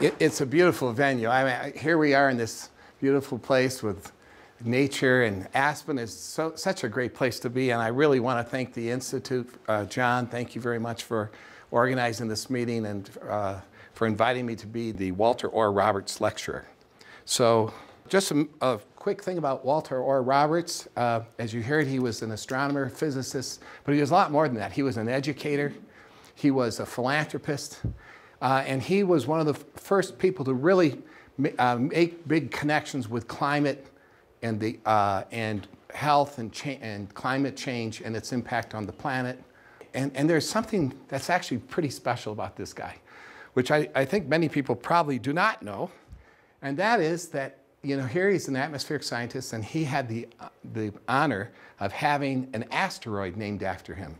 It's a beautiful venue. I mean, here we are in this beautiful place with nature, and Aspen is such a great place to be, and I really want to thank the Institute. John, thank you very much for organizing this meeting and for inviting me to be the Walter Orr Roberts lecturer. So just a quick thing about Walter Orr Roberts. As you heard, he was an astronomer, physicist, but he was a lot more than that. He was an educator. He was a philanthropist. And he was one of the first people to really make big connections with climate and health and climate change and its impact on the planet. And there's something that's actually pretty special about this guy, which I think many people probably do not know, and that is that, you know, here he's an atmospheric scientist, and he had the honor of having an asteroid named after him.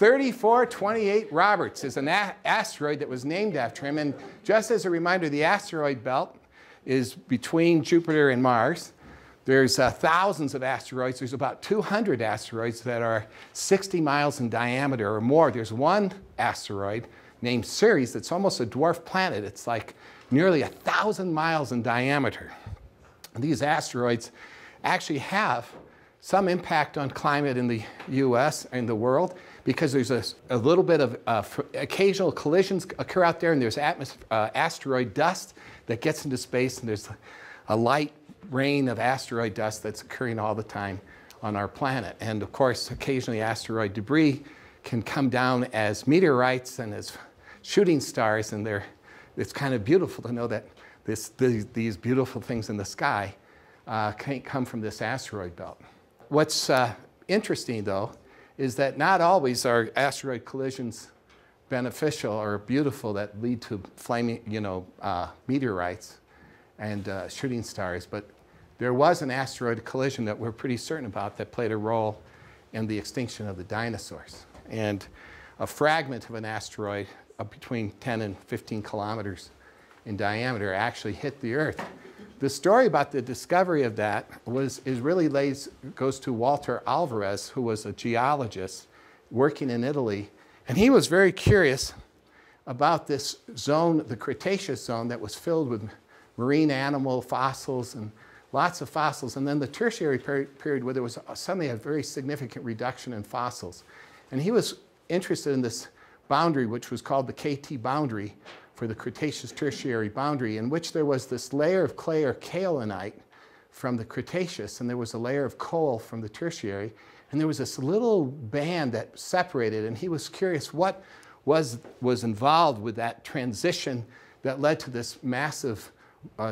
3428 Roberts is an asteroid that was named after him. And just as a reminder, the asteroid belt is between Jupiter and Mars. There's thousands of asteroids. There's about 200 asteroids that are 60 miles in diameter or more. There's one asteroid named Ceres that's almost a dwarf planet. It's like nearly 1,000 miles in diameter. And these asteroids actually have some impact on climate in the US and the world, because there's a little bit of occasional collisions occur out there, and there's asteroid dust that gets into space, and there's a light rain of asteroid dust that's occurring all the time on our planet. And of course, occasionally asteroid debris can come down as meteorites and as shooting stars, and it's kind of beautiful to know that these beautiful things in the sky can't come from this asteroid belt. What's interesting, though, is that not always are asteroid collisions beneficial or beautiful that lead to flaming, you know, meteorites and shooting stars. But there was an asteroid collision that we're pretty certain about that played a role in the extinction of the dinosaurs. And a fragment of an asteroid between 10 and 15 kilometers in diameter actually hit the Earth. The story about the discovery of that goes to Walter Alvarez, who was a geologist working in Italy. And he was very curious about this zone, the Cretaceous zone, that was filled with marine animal fossils and lots of fossils. And then the Tertiary period, where there was suddenly a very significant reduction in fossils. And he was interested in this boundary, which was called the K-T boundary, for the Cretaceous-Tertiary boundary, in which there was this layer of clay or kaolinite from the Cretaceous, and there was a layer of coal from the Tertiary, and there was this little band that separated, and he was curious what was involved with that transition that led to this massive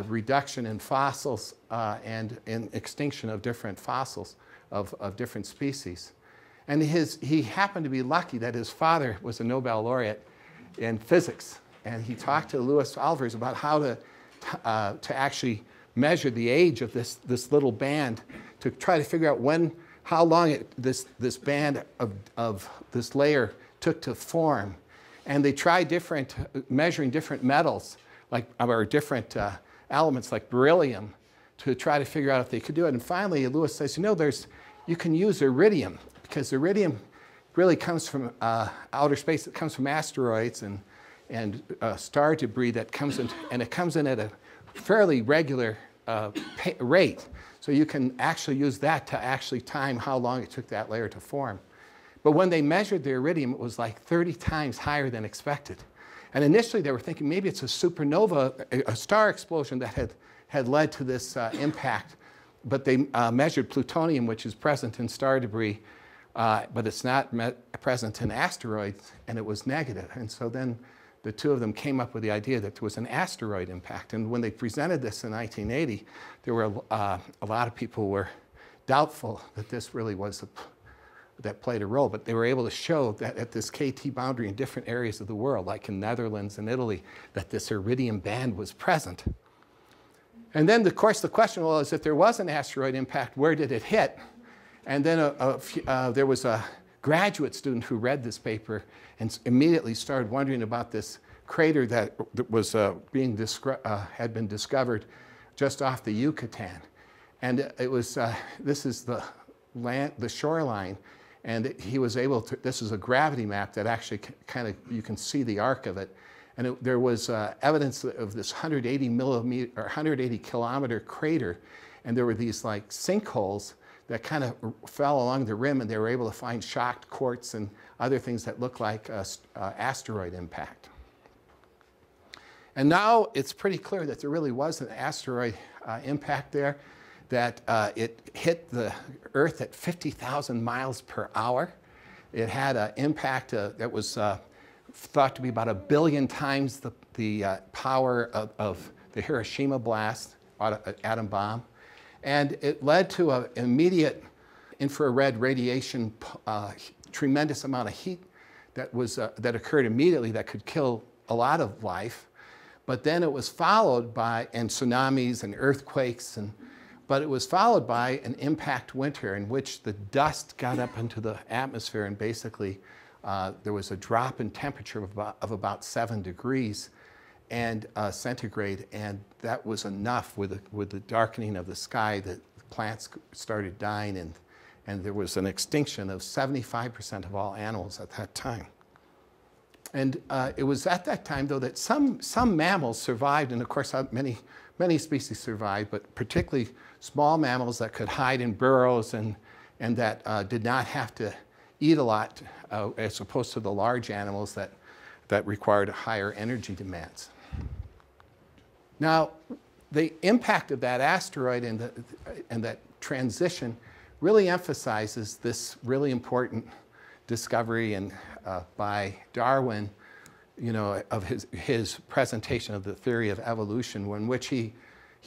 reduction in fossils and in extinction of different fossils of different species. And he happened to be lucky that his father was a Nobel laureate in physics. And he talked to Louis Alvarez about how to actually measure the age of this little band, to try to figure out how long this band of this layer took to form. And they tried measuring different metals, or different elements like beryllium, to try to figure out if they could do it. And finally, Louis says, you know, you can use iridium, because iridium really comes from outer space. It comes from asteroids and star debris that comes in, and it comes in at a fairly regular rate. So you can actually use that to actually time how long it took that layer to form. But when they measured the iridium, it was like 30 times higher than expected. And initially they were thinking maybe it's a supernova, a star explosion that had led to this impact. But they measured plutonium, which is present in star debris, but it's not present in asteroids, and it was negative. And so then the two of them came up with the idea that there was an asteroid impact. And when they presented this in 1980, there were a lot of people were doubtful that this really was that played a role. But they were able to show that at this K-T boundary in different areas of the world, like in Netherlands and Italy, that this iridium band was present. And then, of course, the question was, if there was an asteroid impact, where did it hit? And then there was a graduate student who read this paper and immediately started wondering about this crater that was had been discovered just off the Yucatan. And it was this is the shoreline, and he was able to. This is a gravity map that actually kind of you can see the arc of it, And there was evidence of this 180 kilometer crater, and there were these like sinkholes that kind of fell along the rim, and they were able to find shocked quartz and other things that looked like asteroid impact. And now it's pretty clear that there really was an asteroid impact there, that it hit the Earth at 50,000 miles per hour. It had an impact that was thought to be about 1 billion times the power of the Hiroshima blast, atom bomb. And it led to an immediate infrared radiation, tremendous amount of heat that was that occurred immediately that could kill a lot of life. But then it was followed by tsunamis and earthquakes, but it was followed by an impact winter in which the dust got up into the atmosphere, and basically there was a drop in temperature of about 7 degrees. And centigrade, and that was enough with the darkening of the sky that plants started dying, and there was an extinction of 75% of all animals at that time. And it was at that time, though, that some mammals survived, and of course many species survived, but particularly small mammals that could hide in burrows and that did not have to eat a lot, as opposed to the large animals that required higher energy demands. Now, the impact of that asteroid and that transition really emphasizes this really important discovery and by Darwin, you know, of his presentation of the theory of evolution, in which he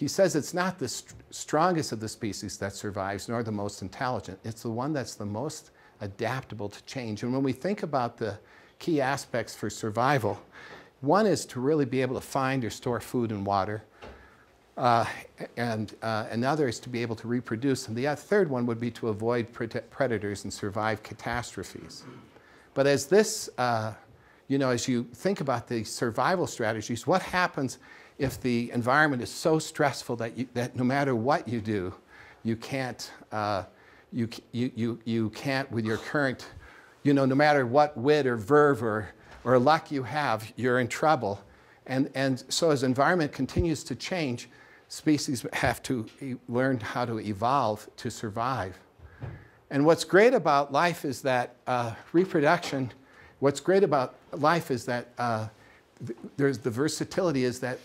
says it's not the strongest of the species that survives, nor the most intelligent. It's the one that's the most adaptable to change. And when we think about the key aspects for survival, one is to really be able to find or store food and water. Another is to be able to reproduce. And the third one would be to avoid predators and survive catastrophes. But as this, you know, as you think about the survival strategies, what happens if the environment is so stressful that no matter what you do, you can't with your current, you know, no matter what wit or verve or luck you have, you're in trouble. And so as environment continues to change, species have to learn how to evolve to survive. And what's great about life is that the versatility is that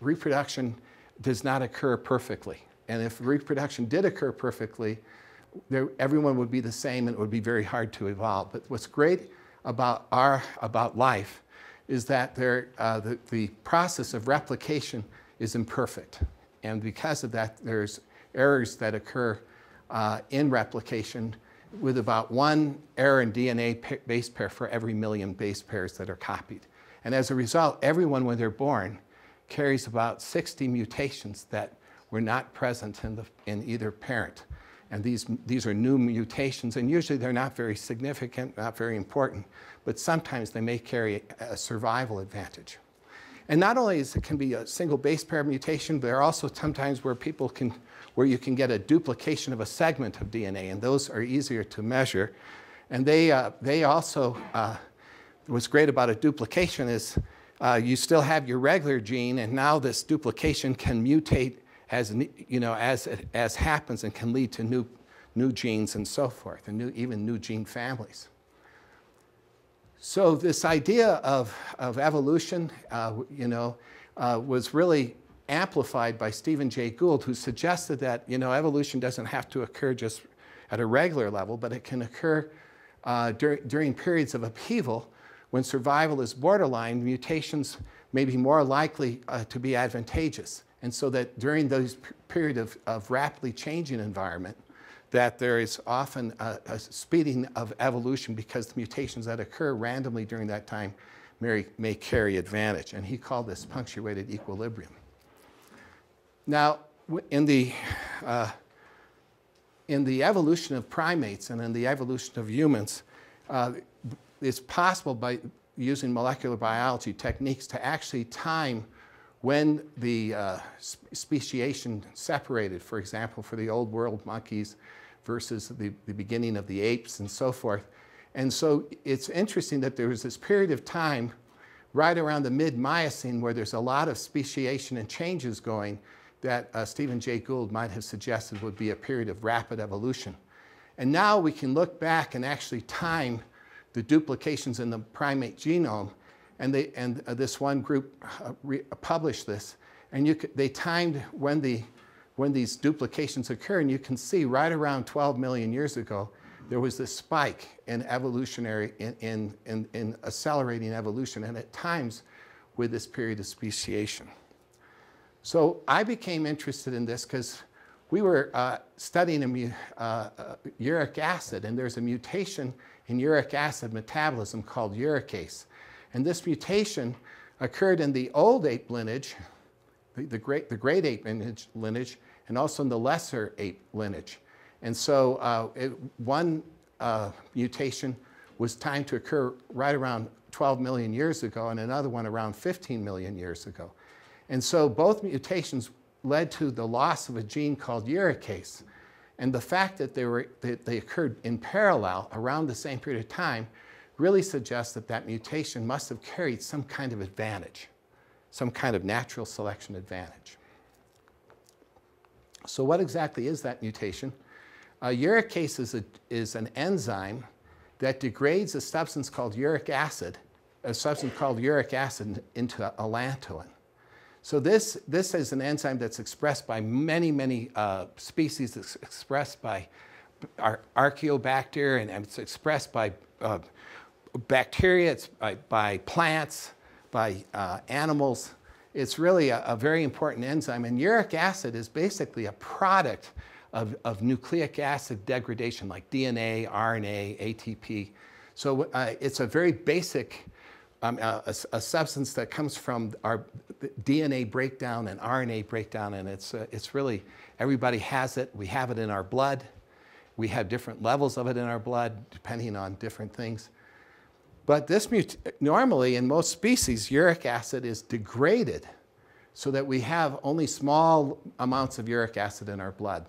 reproduction does not occur perfectly. And if reproduction did occur perfectly, everyone would be the same, and it would be very hard to evolve. But what's great about life is that the process of replication is imperfect. And because of that, there's errors that occur in replication, with about one error in DNA base pair for every million base pairs that are copied. And as a result, everyone, when they're born, carries about 60 mutations that were not present in either parent. And these are new mutations, and usually they're not very significant, not very important, but sometimes they may carry a survival advantage. And not only is it can be a single base pair mutation, but there are also sometimes where you can get a duplication of a segment of DNA, and those are easier to measure. And they also, what's great about a duplication is you still have your regular gene, and now this duplication can mutate as happens, and can lead to new genes and so forth, and even new gene families. So this idea of evolution, was really amplified by Stephen Jay Gould, who suggested that, you know, evolution doesn't have to occur just at a regular level, but it can occur during periods of upheaval when survival is borderline. Mutations may be more likely to be advantageous. And so that during those period of rapidly changing environment, that there is often a speeding of evolution, because the mutations that occur randomly during that time may carry advantage. And he called this punctuated equilibrium. Now, in the evolution of primates and in the evolution of humans, it's possible by using molecular biology techniques to actually time when the speciation separated, for example, for the old world monkeys versus the beginning of the apes and so forth. And so it's interesting that there was this period of time right around the mid-Miocene, where there's a lot of speciation and changes going, that Stephen Jay Gould might have suggested would be a period of rapid evolution. And now we can look back and actually time the duplications in the primate genome, and this one group published this, and they timed when these duplications occur, and you can see right around 12 million years ago, there was this spike in evolutionary, in accelerating evolution, and at times with this period of speciation. So I became interested in this because we were studying uric acid, and there's a mutation in uric acid metabolism called uricase. And this mutation occurred in the old ape lineage, the great ape lineage, and also in the lesser ape lineage. And so one mutation was timed to occur right around 12 million years ago, and another one around 15 million years ago. And so both mutations led to the loss of a gene called uricase. And the fact that they occurred in parallel around the same period of time really suggests that that mutation must have carried some kind of advantage, some kind of natural selection advantage. So what exactly is that mutation? Uricase is an enzyme that degrades a substance called uric acid into allantoin. So this is an enzyme that's expressed by many species. It's expressed by our archaeobacteria, and it's expressed by bacteria, it's by plants, by animals. It's really a very important enzyme. And uric acid is basically a product of nucleic acid degradation, like DNA, RNA, ATP. So it's a very basic a substance that comes from our DNA breakdown and RNA breakdown, and it's really, everybody has it. We have it in our blood. We have different levels of it in our blood, depending on different things. But normally, in most species, uric acid is degraded so that we have only small amounts of uric acid in our blood.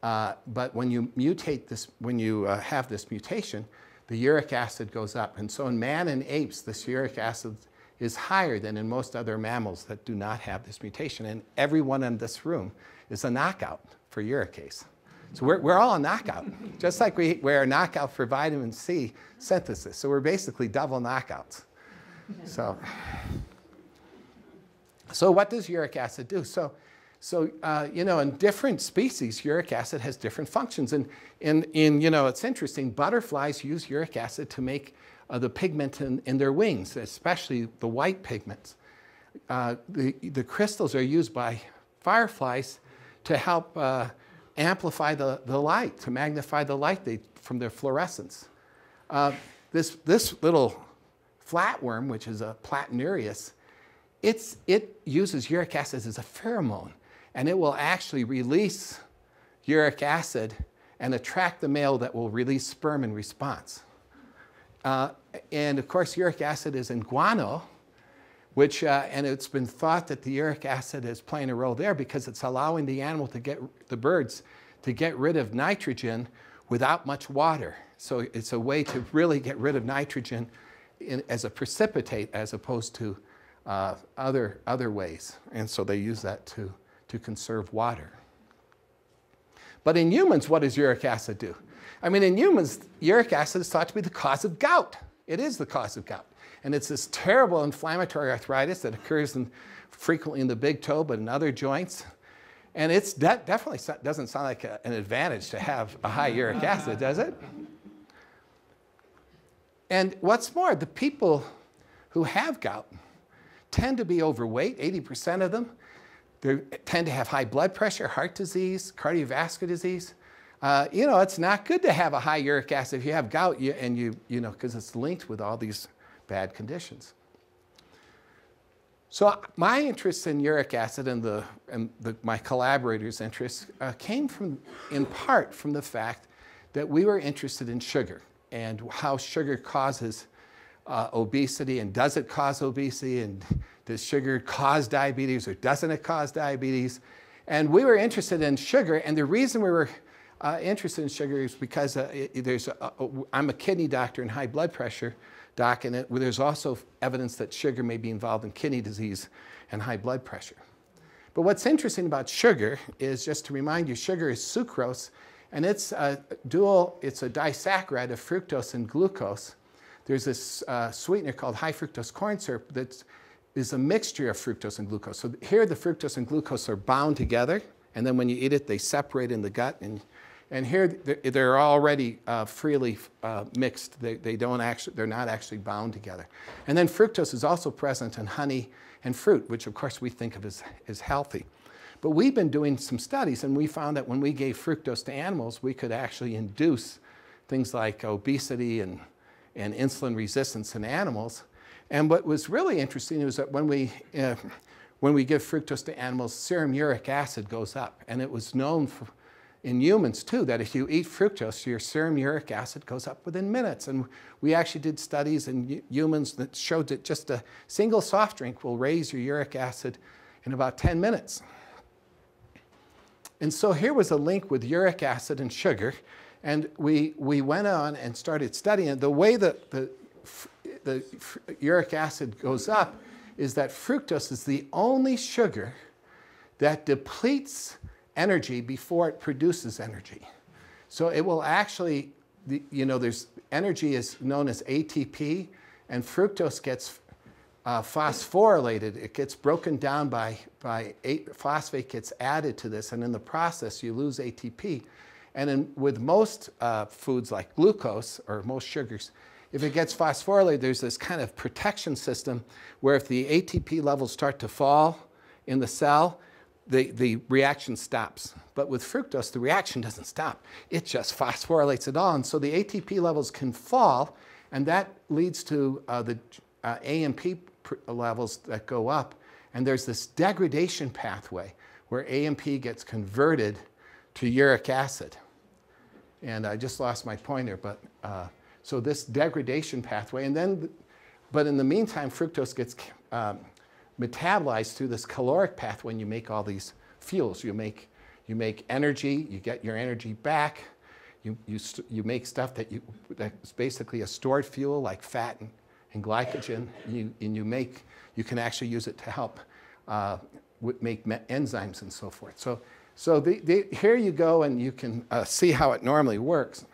But when you mutate this, when you have this mutation, the uric acid goes up. And so in man and apes, this uric acid is higher than in most other mammals that do not have this mutation. And everyone in this room is a knockout for uricase. So we're all a knockout, just like we're a knockout for vitamin C synthesis. So we're basically double knockouts. So what does uric acid do? So you know, in different species, uric acid has different functions. And you know, it's interesting, butterflies use uric acid to make the pigment in their wings, especially the white pigments. The crystals are used by fireflies to help amplify the light, to magnify the light from their fluorescence. This little flatworm, which is a Platanurius, it uses uric acid as a pheromone. And it will actually release uric acid and attract the male that will release sperm in response. And of course, uric acid is in guano, which, and it's been thought that the uric acid is playing a role there because it's allowing the animal to get, the birds, to get rid of nitrogen without much water. So it's a way to really get rid of nitrogen as a precipitate as opposed to other ways. And so they use that to conserve water. But in humans, what does uric acid do? I mean, in humans, uric acid is thought to be the cause of gout. It is the cause of gout. And it's this terrible inflammatory arthritis that occurs frequently in the big toe, but in other joints. And it definitely doesn't sound like an advantage to have a high uric acid, does it? And what's more, the people who have gout tend to be overweight, 80% of them. They tend to have high blood pressure, heart disease, cardiovascular disease. You know, it's not good to have a high uric acid if you have gout, you know, because it's linked with all these bad conditions. So my interest in uric acid and my collaborators' interest came from, in part, from the fact that we were interested in sugar and how sugar causes obesity, and does it cause obesity, and does sugar cause diabetes, or doesn't it cause diabetes? And we were interested in sugar, and the reason we were interested in sugar is because I'm a kidney doctor and high blood pressure doc, and there's also evidence that sugar may be involved in kidney disease and high blood pressure. But what's interesting about sugar is, just to remind you, sugar is sucrose, and it's a dual, it's a disaccharide of fructose and glucose. There's this sweetener called high fructose corn syrup that is a mixture of fructose and glucose. So here the fructose and glucose are bound together, and then when you eat it, they separate in the gut. And here they're already freely mixed. They're not actually bound together. And then fructose is also present in honey and fruit, which of course we think of as healthy. But we've been doing some studies, and we found that when we gave fructose to animals, we could actually induce things like obesity and insulin resistance in animals. And what was really interesting is that when we give fructose to animals, serum uric acid goes up. And it was known in humans, too, that if you eat fructose, your serum uric acid goes up within minutes. And we actually did studies in humans that showed that just a single soft drink will raise your uric acid in about 10 minutes. And so here was a link with uric acid and sugar. And we went on and started studying it. The way that the uric acid goes up is that fructose is the only sugar that depletes energy before it produces energy. So it will actually, you know, there's energy is known as ATP, and fructose gets phosphorylated. It gets broken down phosphate gets added to this, and in the process you lose ATP. And with most foods like glucose or most sugars, if it gets phosphorylated, there's this kind of protection system where if the ATP levels start to fall in the cell, the reaction stops. But with fructose, the reaction doesn't stop. It just phosphorylates it all. And so the ATP levels can fall, and that leads to the AMP levels that go up. And there's this degradation pathway where AMP gets converted to uric acid. And I just lost my pointer, but so this degradation pathway, but in the meantime, fructose gets metabolized through this caloric pathway, when you make all these fuels. You make energy, you get your energy back, you make stuff that's basically a stored fuel like fat and glycogen, you can actually use it to help make enzymes and so forth. So here you go, and you can see how it normally works.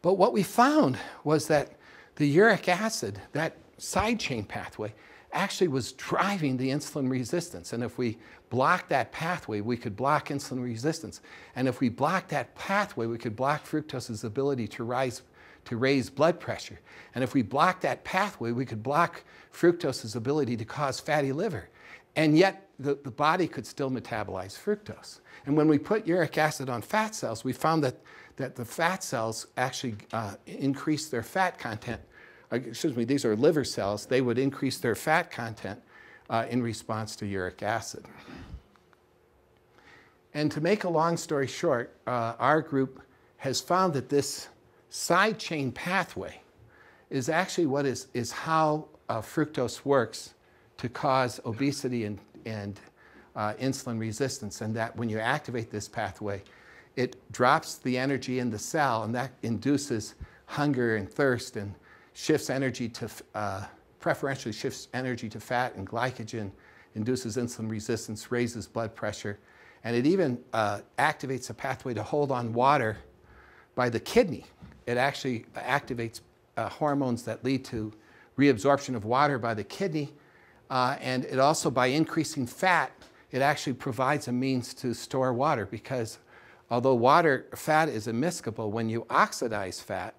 But what we found was that the uric acid, that side chain pathway, actually was driving the insulin resistance. And if we block that pathway, we could block insulin resistance. And if we block that pathway, we could block fructose's ability to raise blood pressure. And if we block that pathway, we could block fructose's ability to cause fatty liver. And yet the body could still metabolize fructose. And when we put uric acid on fat cells, we found that the fat cells actually increase their fat content. Excuse me, these are liver cells. They would increase their fat content in response to uric acid. And to make a long story short, our group has found that this side chain pathway is actually what is how fructose works to cause obesity and insulin resistance, and that when you activate this pathway, it drops the energy in the cell, and that induces hunger and thirst, and shifts energy to, preferentially shifts energy to fat and glycogen, induces insulin resistance, raises blood pressure, and it even activates a pathway to hold on water by the kidney. It actually activates hormones that lead to reabsorption of water by the kidney, and it also, by increasing fat, it actually provides a means to store water, because although fat is miscible, when you oxidize fat,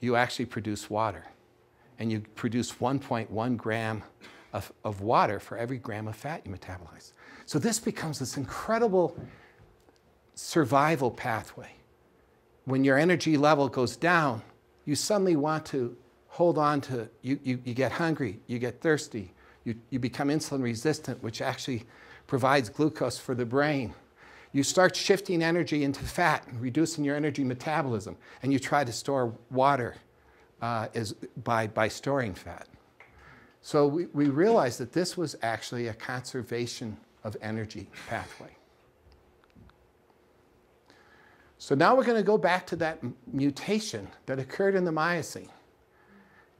you actually produce water. And you produce 1.1 gram of water for every gram of fat you metabolize. So this becomes this incredible survival pathway. When your energy level goes down, you suddenly want to hold on to, you get hungry, you get thirsty, you become insulin resistant, which actually provides glucose for the brain. You start shifting energy into fat and reducing your energy metabolism, and you try to store water by storing fat. So we realized that this was actually a conservation of energy pathway. So now we're going to go back to that mutation that occurred in the Miocene.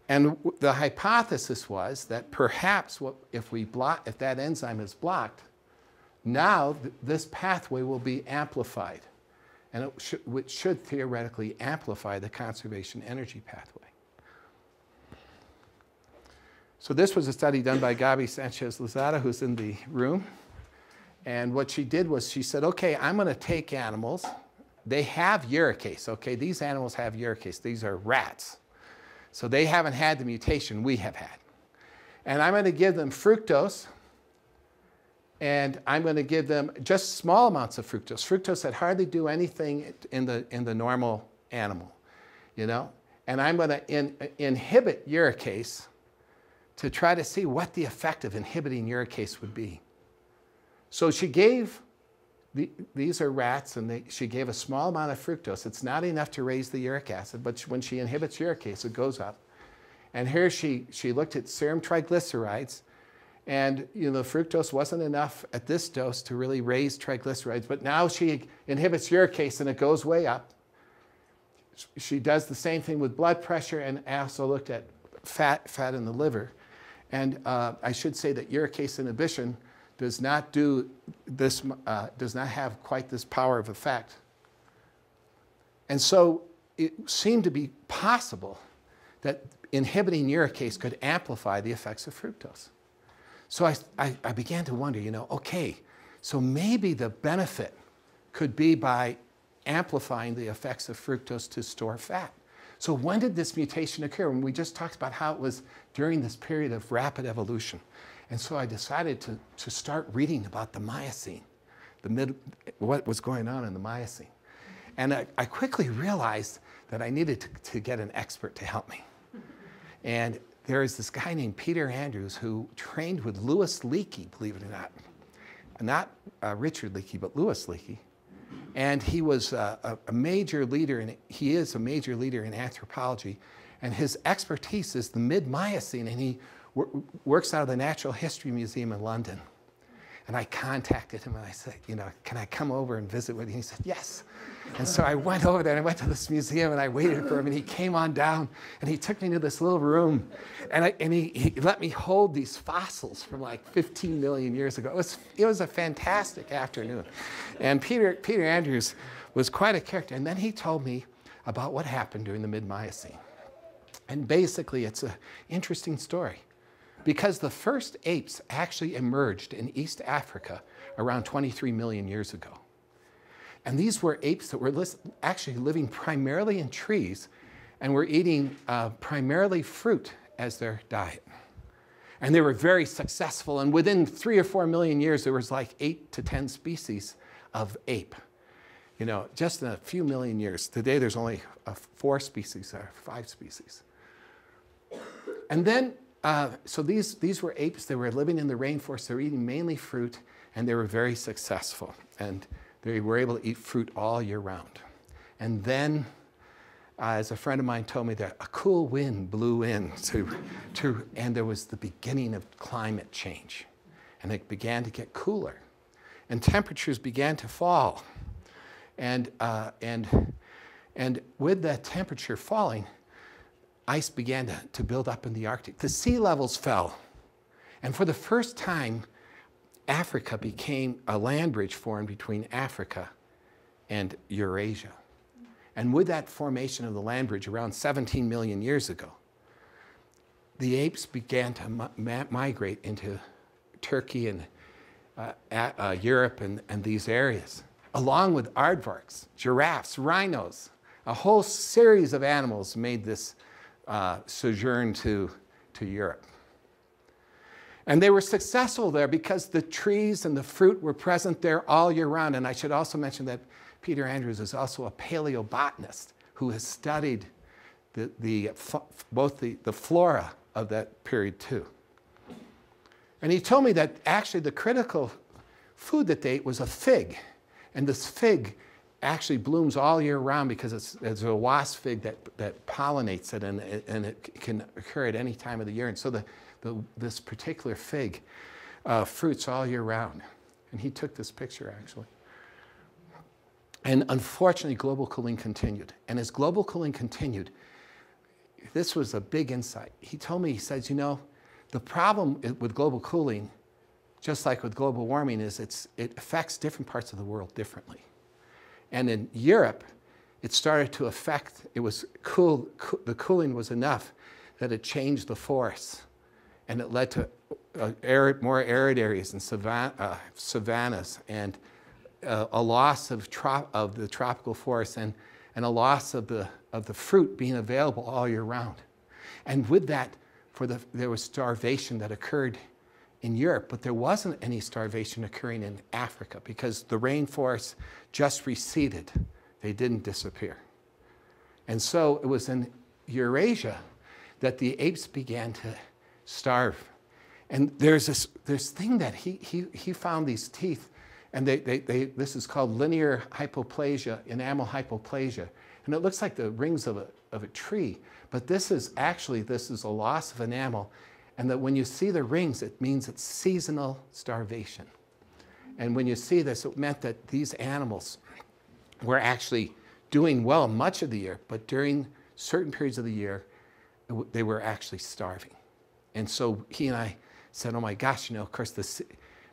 And the hypothesis was that perhaps if that enzyme is blocked, now this pathway will be amplified. And it should theoretically amplify the conservation energy pathway. So this was a study done by Gaby Sánchez-Lozada, who's in the room. And what she did was she said, OK, I'm going to take animals. They have uricase. OK, these animals have uricase. These are rats. So they haven't had the mutation we have had. And I'm going to give them fructose. And I'm going to give them just small amounts of fructose. Fructose that hardly do anything in the normal animal, you know. And I'm going to inhibit uricase to try to see what the effect of inhibiting uricase would be. So she gave, these are rats, and she gave a small amount of fructose. It's not enough to raise the uric acid, but when she inhibits uricase, it goes up. And here she looked at serum triglycerides. And you know, fructose wasn't enough at this dose to really raise triglycerides, but now she inhibits uricase and it goes way up. She does the same thing with blood pressure and also looked at fat in the liver. And I should say that uricase inhibition does not do this, does not have quite this power of effect. And so it seemed to be possible that inhibiting uricase could amplify the effects of fructose. So I began to wonder, you know, okay, so maybe the benefit could be by amplifying the effects of fructose to store fat. So when did this mutation occur? And we just talked about how it was during this period of rapid evolution. And so I decided to start reading about the Miocene, what was going on in the Miocene. And I quickly realized that I needed to get an expert to help me. And there is this guy named Peter Andrews who trained with Lewis Leakey, believe it or not. Not Richard Leakey, but Lewis Leakey. And he was a major leader, and he is a major leader in anthropology. And his expertise is the mid-Miocene, and he works out of the Natural History Museum in London. And I contacted him, and I said, you know, can I come over and visit with you? And he said, yes. And so I went over there, and I went to this museum, and I waited for him, and he came on down, and he took me to this little room, and he let me hold these fossils from like 15 million years ago. It was a fantastic afternoon. And Peter Andrews was quite a character. And then he told me about what happened during the mid-Miocene. And basically, it's an interesting story, because the first apes actually emerged in East Africa around 23 million years ago. And these were apes that were actually living primarily in trees and were eating primarily fruit as their diet. And they were very successful. And within 3 or 4 million years, there was like 8 to 10 species of ape. You know, just in a few million years. Today, there's only 4 species or 5 species. And then, so these were apes. They were living in the rainforest. They were eating mainly fruit, and they were very successful. And they were able to eat fruit all year round. And then, as a friend of mine told me, that a cool wind blew in, and there was the beginning of climate change. And it began to get cooler. And temperatures began to fall. And with that temperature falling, ice began to build up in the Arctic. The sea levels fell. And for the first time, Africa became a land bridge formed between Africa and Eurasia. And with that formation of the land bridge around 17 million years ago, the apes began to migrate into Turkey and Europe and these areas, along with aardvarks, giraffes, rhinos. A whole series of animals made this sojourn to Europe. And they were successful there because the trees and the fruit were present there all year round. And I should also mention that Peter Andrews is also a paleobotanist who has studied both the flora of that period too. And he told me that actually the critical food that they ate was a fig. And this fig actually blooms all year round because it's a wasp fig that pollinates it, and it can occur at any time of the year. And so this particular fig fruits all year round. And he took this picture, actually. And unfortunately, global cooling continued. And as global cooling continued, this was a big insight. He told me, he says, you know, the problem with global cooling, just like with global warming, is it affects different parts of the world differently. And in Europe, it started to affect, it was cool, the cooling was enough that it changed the forests. And it led to arid, more arid areas and savannas and a loss of the tropical forests and a loss of the fruit being available all year round. And with that, there was starvation that occurred in Europe, but there wasn't any starvation occurring in Africa because the rainforests just receded. They didn't disappear. And so it was in Eurasia that the apes began to starve. And there's this thing that he found these teeth, and this is called linear hypoplasia, enamel hypoplasia. And it looks like the rings of a tree, but this is a loss of enamel. And that when you see the rings, it means it's seasonal starvation. And when you see this, it meant that these animals were actually doing well much of the year, but during certain periods of the year, they were actually starving. And so he and I said, oh my gosh, you know, of course,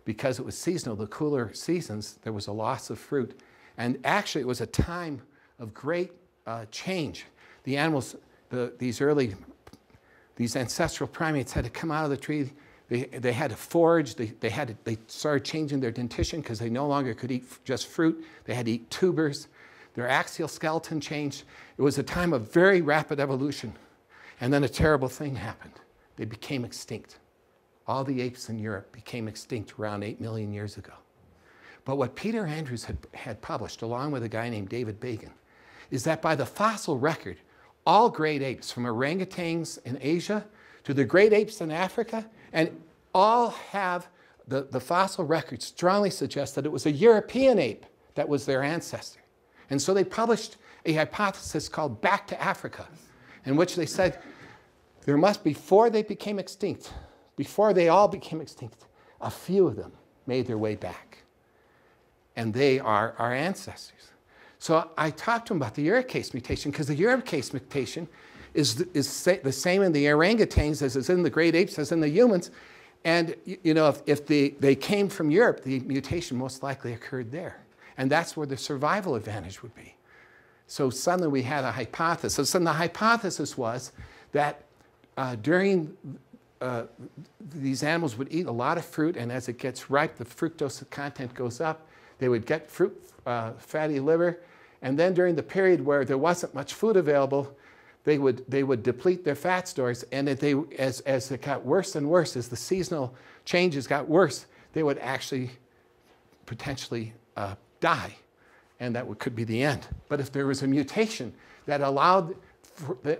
because it was seasonal, the cooler seasons, there was a loss of fruit. And actually, it was a time of great change. The animals, these ancestral primates had to come out of the tree. They had to forage. They started changing their dentition because they no longer could eat just fruit. They had to eat tubers. Their axial skeleton changed. It was a time of very rapid evolution. And then a terrible thing happened. They became extinct. All the apes in Europe became extinct around 8 million years ago. But what Peter Andrews had published, along with a guy named David Bacon, is that by the fossil record, all great apes, from orangutans in Asia to the great apes in Africa, and all have the fossil record strongly suggests that it was a European ape that was their ancestor. And so they published a hypothesis called Back to Africa, in which they said there must, before they all became extinct, a few of them made their way back. And they are our ancestors. So I talked to him about the uricase mutation, because the uricase mutation is the same in the orangutans as is in the great apes as in the humans. And you know, if they came from Europe, the mutation most likely occurred there. And that's where the survival advantage would be. So suddenly we had a hypothesis. And the hypothesis was that these animals would eat a lot of fruit, and as it gets ripe, the fructose content goes up. They would get fatty liver. And then during the period where there wasn't much food available, they would deplete their fat stores. And as it got worse and worse, as the seasonal changes got worse, they would actually potentially die. And that could be the end. But if there was a mutation that allowed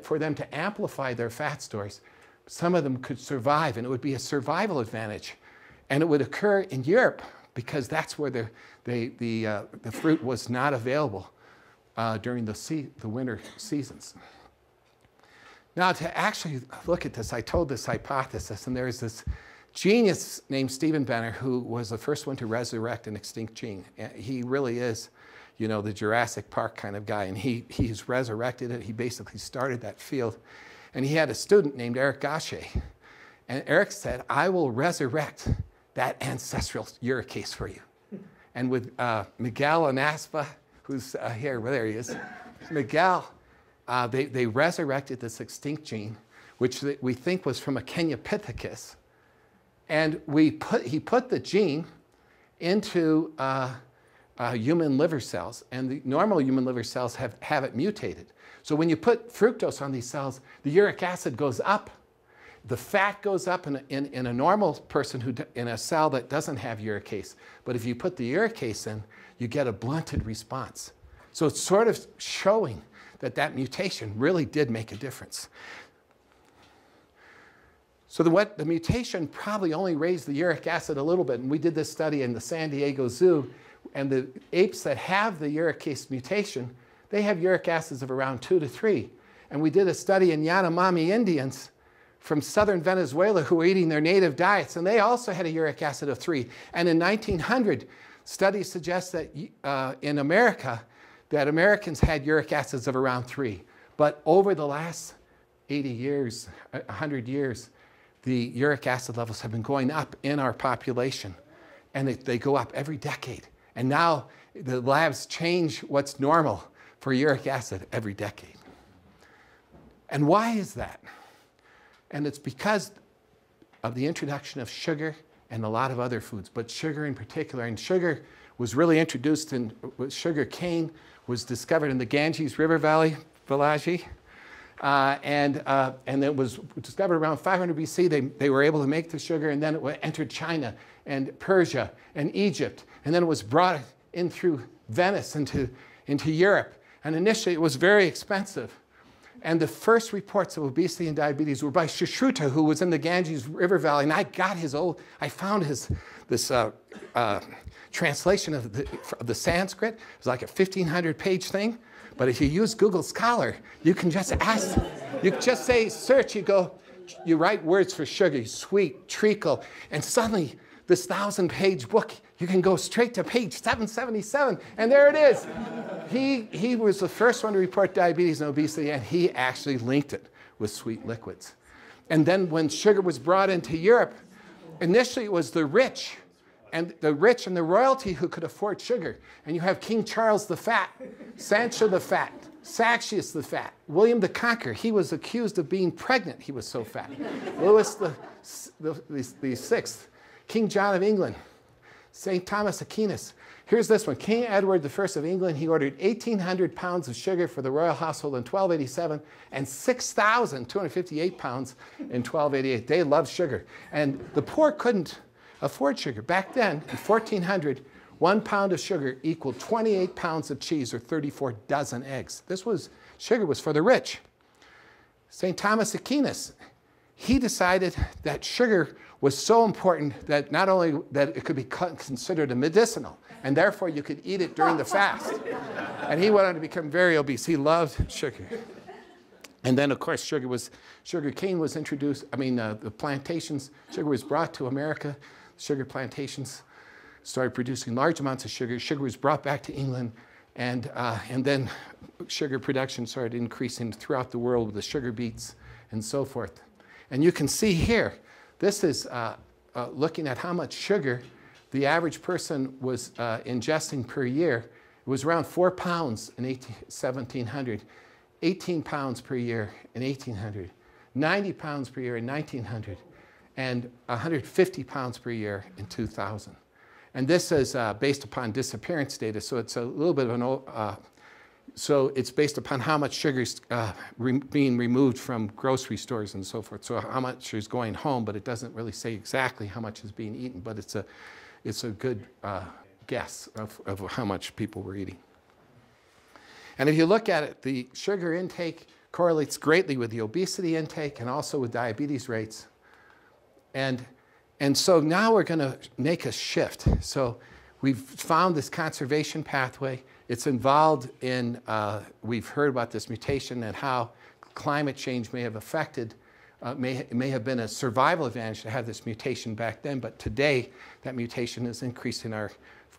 for them to amplify their fat stores, some of them could survive. And it would be a survival advantage. And it would occur in Europe, because that's where the fruit was not available during the winter seasons. Now, to actually look at this, I told this hypothesis, and there's this genius named Stephen Benner who was the first one to resurrect an extinct gene. He really is, you know, the Jurassic Park kind of guy, and he's resurrected it. He basically started that field. And he had a student named Eric Gache, and Eric said, I will resurrect that ancestral uricase for you. And with Miguel Lanaspa, who's here, well, there he is. Miguel, they resurrected this extinct gene, which we think was from a Kenyapithecus. And he put the gene into human liver cells. And the normal human liver cells have it mutated. So when you put fructose on these cells, the uric acid goes up. The fat goes up in a normal person in a cell that doesn't have uricase. But if you put the uricase in, you get a blunted response. So it's sort of showing that mutation really did make a difference. So the mutation probably only raised the uric acid a little bit. And we did this study in the San Diego Zoo. And the apes that have the uricase mutation, they have uric acids of around 2 to 3. And we did a study in Yanomami Indians from southern Venezuela who were eating their native diets, and they also had a uric acid of 3. And in 1900, studies suggest that in America, that Americans had uric acids of around 3. But over the last 80 years, 100 years, the uric acid levels have been going up in our population. And they go up every decade. And now the labs change what's normal for uric acid every decade. And why is that? And it's because of the introduction of sugar and a lot of other foods, but sugar in particular. And sugar was really introduced in, sugar cane was discovered in the Ganges River Valley, Balaji. And it was discovered around 500 BC. They were able to make the sugar, and then it entered China and Persia and Egypt. And then it was brought in through Venice into Europe. And initially it was very expensive. And the first reports of obesity and diabetes were by Shushruta, who was in the Ganges River Valley. And I got his old, I found his, this translation of the Sanskrit. It was like a 1,500-page thing. But if you use Google Scholar, you can just ask, you just say, search, you go, you write words for sugar, sweet, treacle, and suddenly this 1,000-page book, you can go straight to page 777, and there it is. He was the first one to report diabetes and obesity, and he actually linked it with sweet liquids. And then when sugar was brought into Europe, initially it was the rich and the royalty who could afford sugar. And you have King Charles the Fat, Sancho the Fat, Saxius the Fat, William the Conqueror. He was accused of being pregnant. He was so fat. Louis the Sixth, King John of England, St. Thomas Aquinas. Here's this one. King Edward I of England, he ordered 1,800 pounds of sugar for the royal household in 1287 and 6,258 pounds in 1288. They loved sugar. And the poor couldn't afford sugar. Back then, in 1400, 1 pound of sugar equaled 28 pounds of cheese or 34 dozen eggs. This was, sugar was for the rich. St. Thomas Aquinas, he decided that sugar was so important that not only that it could be considered a medicinal, and therefore you could eat it during the fast. And he went on to become very obese. He loved sugar. And then, of course, sugar cane was introduced. I mean, the plantations, sugar was brought to America. Sugar plantations started producing large amounts of sugar. Sugar was brought back to England, and then sugar production started increasing throughout the world with the sugar beets and so forth. And you can see here, this is looking at how much sugar the average person was ingesting per year. It was around 4 pounds in 1700, 18 pounds per year in 1800, 90 pounds per year in 1900. And 150 pounds per year in 2000. And this is based upon disappearance data, so it's a little bit of an old, so it's based upon how much sugar's being removed from grocery stores and so forth, so how much is going home, but it doesn't really say exactly how much is being eaten, but it's a good guess of how much people were eating. And if you look at it, the sugar intake correlates greatly with the obesity intake and also with diabetes rates. And so now we're going to make a shift. So we've found this conservation pathway. It's involved in, we've heard about this mutation and how climate change may have affected, may have been a survival advantage to have this mutation back then. But today, that mutation is increasing our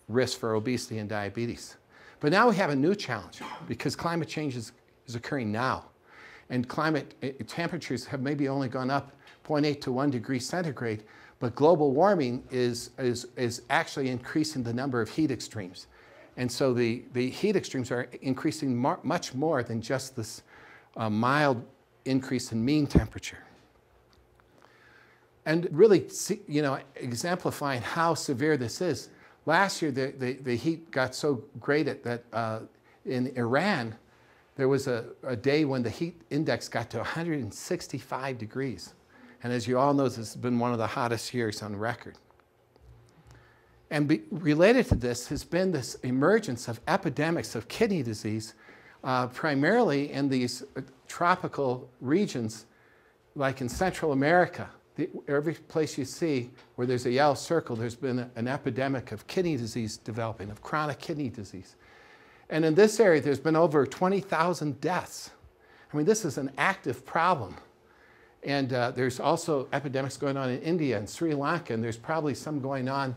risk for obesity and diabetes. But now we have a new challenge because climate change is occurring now. And climate temperatures have maybe only gone up 0.8 to 1 degree centigrade, but global warming is actually increasing the number of heat extremes. And so the heat extremes are increasing much more than just this mild increase in mean temperature. And really, you know, exemplifying how severe this is. Last year, the heat got so great that in Iran, there was a day when the heat index got to 165 degrees. And as you all know, this has been one of the hottest years on record. And related to this has been this emergence of epidemics of kidney disease, primarily in these tropical regions, like in Central America. Every place you see where there's a yellow circle, there's been an epidemic of kidney disease developing, of chronic kidney disease. And in this area, there's been over 20,000 deaths. I mean, this is an active problem. And there's also epidemics going on in India and Sri Lanka, and there's probably some going on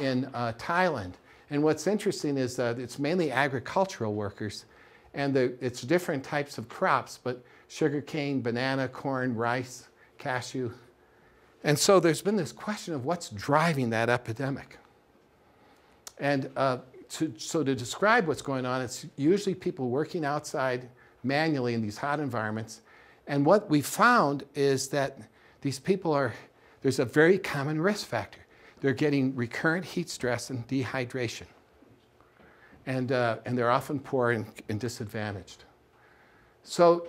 in Thailand. And what's interesting is that it's mainly agricultural workers, and it's different types of crops, but sugarcane, banana, corn, rice, cashew. And so there's been this question of what's driving that epidemic. And so to describe what's going on, it's usually people working outside manually in these hot environments. And what we found is that these people are, there's a very common risk factor. They're getting recurrent heat stress and dehydration. And they're often poor and disadvantaged. So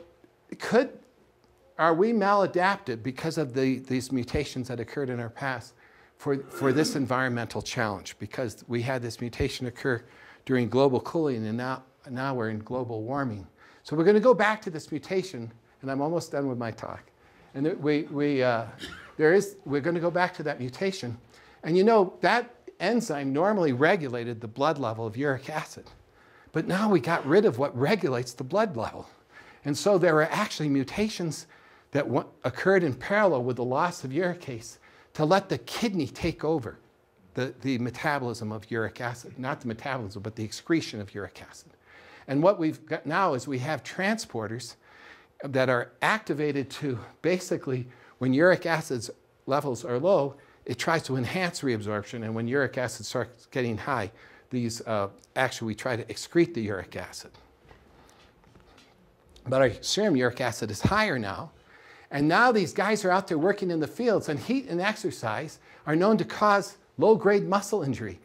are we maladapted because of these mutations that occurred in our past for this environmental challenge? Because we had this mutation occur during global cooling, and now we're in global warming. So we're going to go back to this mutation, and I'm almost done with my talk. And we're going to go back to that mutation. And you know, that enzyme normally regulated the blood level of uric acid. But now we got rid of what regulates the blood level. And so there were actually mutations that occurred in parallel with the loss of uricase to let the kidney take over the metabolism of uric acid. Not the metabolism, but the excretion of uric acid. And what we've got now is we have transporters that are activated to basically, when uric acid levels are low, it tries to enhance reabsorption. And when uric acid starts getting high, these actually we try to excrete the uric acid. But our serum uric acid is higher now. And now these guys are out there working in the fields. And heat and exercise are known to cause low-grade muscle injury,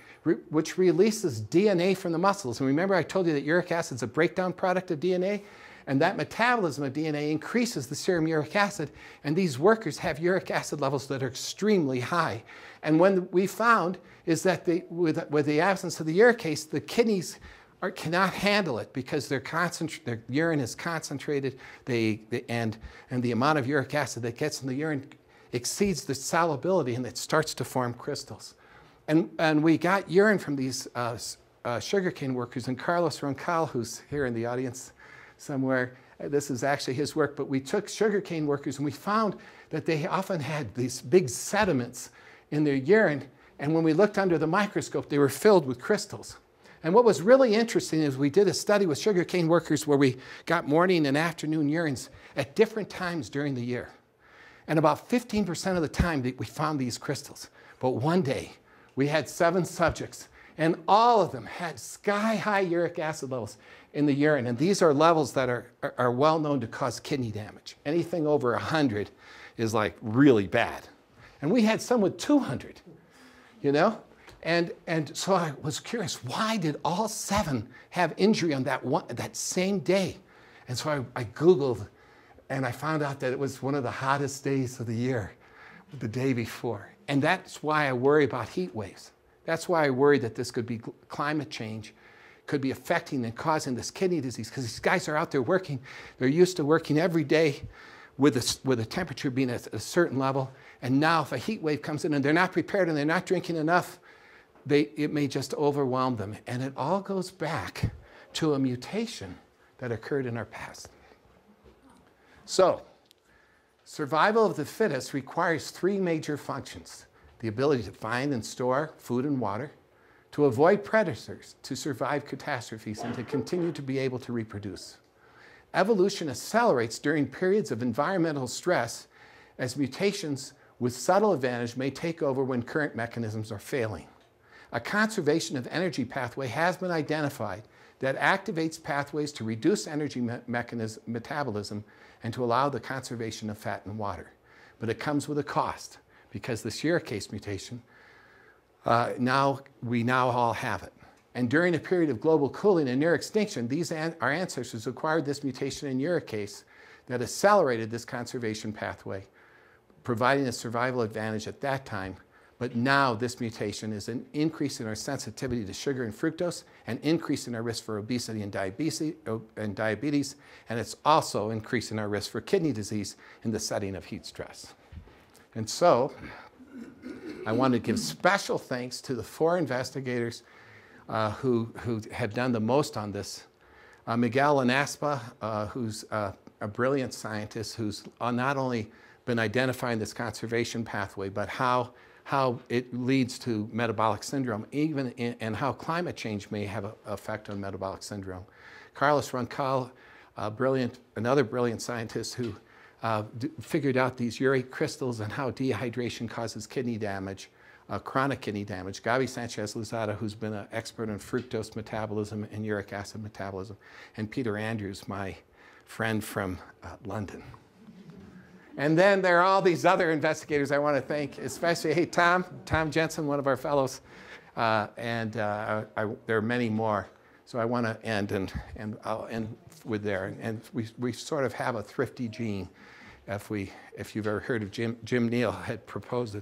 which releases DNA from the muscles. And remember I told you that uric acid is a breakdown product of DNA? And that metabolism of DNA increases the serum uric acid. And these workers have uric acid levels that are extremely high. And what we found is that with the absence of the uricase, the kidneys cannot handle it because their urine is concentrated, and the amount of uric acid that gets in the urine exceeds the solubility, and it starts to form crystals. And we got urine from these sugarcane workers, and Carlos Roncal, who's here in the audience somewhere, this is actually his work, but we took sugarcane workers and we found that they often had these big sediments in their urine, and when we looked under the microscope, they were filled with crystals. And what was really interesting is we did a study with sugarcane workers where we got morning and afternoon urines at different times during the year. And about 15% of the time we found these crystals. But one day, we had 7 subjects, and all of them had sky-high uric acid levels in the urine. And these are levels that are well known to cause kidney damage. Anything over 100 is like really bad. And we had some with 200, you know? And so I was curious, why did all 7 have injury on that same day? And so I Googled, and I found out that it was one of the hottest days of the year, the day before. And that's why I worry about heat waves. That's why I worry that this could be climate change, could be affecting and causing this kidney disease, because these guys are out there working. They're used to working every day with a temperature being at a certain level. And now if a heat wave comes in and they're not prepared and they're not drinking enough, it may just overwhelm them. And it all goes back to a mutation that occurred in our past. So, survival of the fittest requires 3 major functions: the ability to find and store food and water, to avoid predators, to survive catastrophes, and to continue to be able to reproduce. Evolution accelerates during periods of environmental stress as mutations with subtle advantage may take over when current mechanisms are failing. A conservation of energy pathway has been identified that activates pathways to reduce energy metabolism and to allow the conservation of fat and water. But it comes with a cost, because the uricase mutation, we now all have it. And during a period of global cooling and near extinction, our ancestors acquired this mutation in uricase that accelerated this conservation pathway, providing a survival advantage at that time. But now this mutation is an increase in our sensitivity to sugar and fructose, an increase in our risk for obesity and diabetes, and it's also increasing our risk for kidney disease in the setting of heat stress. And so I want to give special thanks to the 4 investigators who have done the most on this. Miguel Lanaspa, who's a brilliant scientist who's not only been identifying this conservation pathway, but how how it leads to metabolic syndrome, even in, and how climate change may have an effect on metabolic syndrome. Carlos Roncal, another brilliant scientist who figured out these uric crystals and how dehydration causes kidney damage, chronic kidney damage. Gaby Sánchez-Lozada, who's been an expert on fructose metabolism and uric acid metabolism, and Peter Andrews, my friend from London. And then there are all these other investigators I want to thank, especially, hey, Tom Jensen, one of our fellows, there are many more. So I want to end, and I'll end with there. And we sort of have a thrifty gene. If you've ever heard of Jim Neal had proposed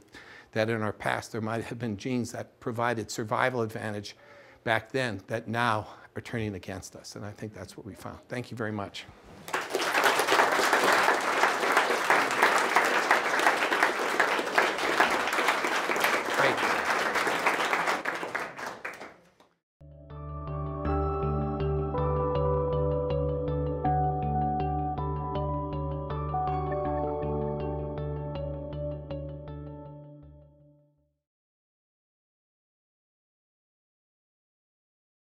that in our past there might have been genes that provided survival advantage back then that now are turning against us. And I think that's what we found. Thank you very much.